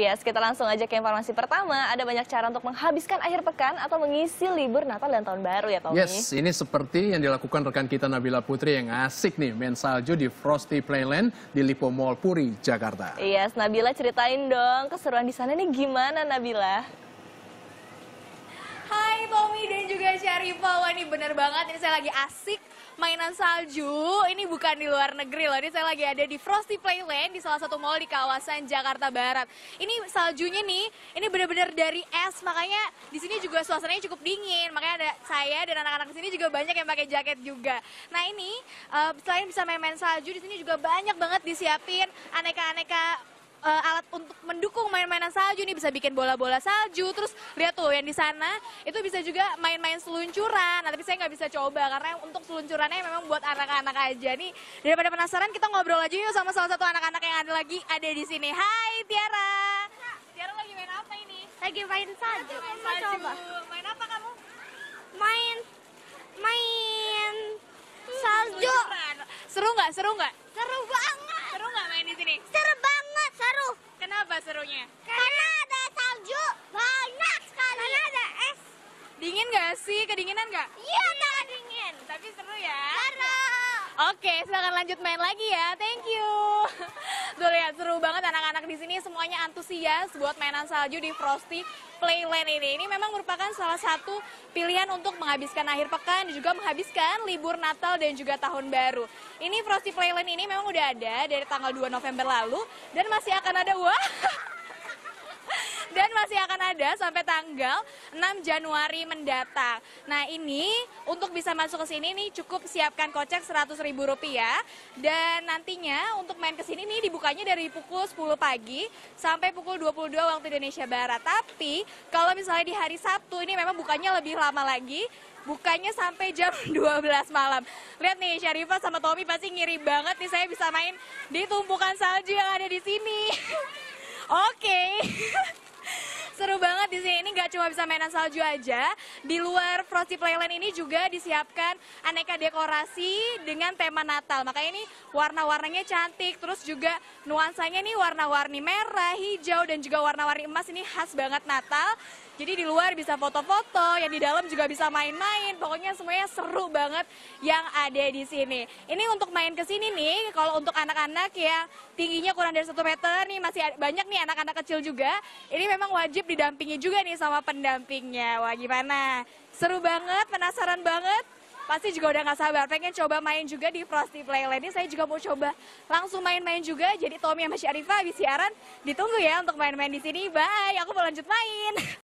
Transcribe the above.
Yes, kita langsung aja ke informasi pertama. Ada banyak cara untuk menghabiskan akhir pekan atau mengisi libur Natal dan Tahun Baru ya, Tommy. Yes, ini seperti yang dilakukan rekan kita Nabila Putri yang asik nih main salju di Frosty Playland di Lipo Mall Puri, Jakarta. Yes, Nabila ceritain dong keseruan di sana nih gimana, Nabila? Hai Tommy dan juga Syarifah, wah ini bener banget, ini saya lagi asik mainan salju, ini bukan di luar negeri loh, ini saya lagi ada di Frosty Playland di salah satu mall di kawasan Jakarta Barat. Ini saljunya nih, ini benar-benar dari es, makanya di sini juga suasananya cukup dingin, makanya ada saya dan anak-anak di sini juga banyak yang pakai jaket juga. Nah ini selain bisa main-main salju, di sini juga banyak banget disiapin aneka-aneka alat untuk mendukung main-mainan salju nih, bisa bikin bola-bola salju, terus lihat tuh yang di sana itu bisa juga main-main seluncuran. Nah, tapi saya nggak bisa coba karena untuk seluncurannya memang buat anak-anak aja nih. Daripada penasaran, kita ngobrol aja yuk sama salah satu anak-anak yang ada di sini. Hai Tiara. Tiara lagi main apa ini? Lagi main salju. Lagi main salju. Coba. Main apa kamu? Main salju. Seru nggak? Seru nggak? Seru banget. Seru nggak main di sini? Seru banget. Seru. Kenapa serunya? Karena ada salju banyak sekali. Karena ada es. Dingin nggak sih? Kedinginan nggak? Iya, nggak dingin. Tapi seru ya. Seru. Oke, silakan lanjut main lagi ya. Thank you. Tuh lihat seru banget anak-anak di sini semuanya antusias buat mainan salju di Frosty Playland ini. Ini memang merupakan salah satu pilihan untuk menghabiskan akhir pekan, juga menghabiskan libur Natal dan juga Tahun Baru. Ini Frosty Playland ini memang udah ada dari tanggal 2 November lalu dan masih akan ada sampai tanggal 6 Januari mendatang. Nah ini untuk bisa masuk ke sini nih cukup siapkan kocek Rp100.000 dan nantinya untuk main ke sini nih dibukanya dari pukul 10 pagi sampai pukul 22 waktu Indonesia Barat. Tapi kalau misalnya di hari Sabtu ini memang bukanya lebih lama lagi. Bukanya sampai jam 12 malam. Lihat nih Syarifah sama Tommy pasti ngiri banget nih saya bisa main di tumpukan salju yang ada di sini. Oke. Seru banget di sini, ini nggak cuma bisa mainan salju aja, di luar Frosty Playland ini juga disiapkan aneka dekorasi dengan tema Natal. Makanya ini warna-warnanya cantik, terus juga nuansanya nih warna-warni merah, hijau, dan juga warna-warni emas, ini khas banget Natal. Jadi di luar bisa foto-foto, yang di dalam juga bisa main-main, pokoknya semuanya seru banget yang ada di sini. Ini untuk main ke sini nih, kalau untuk anak-anak yang tingginya kurang dari 1 meter, nih masih banyak nih anak-anak kecil juga, ini memang wajib didampingi juga nih sama pendampingnya. Wah gimana? Seru banget, penasaran banget. Pasti juga udah gak sabar, pengen coba main juga di Frosty Playland. Ini saya juga mau coba langsung main-main juga. Jadi Tommy sama Syarifah habis siaran, ditunggu ya untuk main-main di sini. Bye, aku mau lanjut main.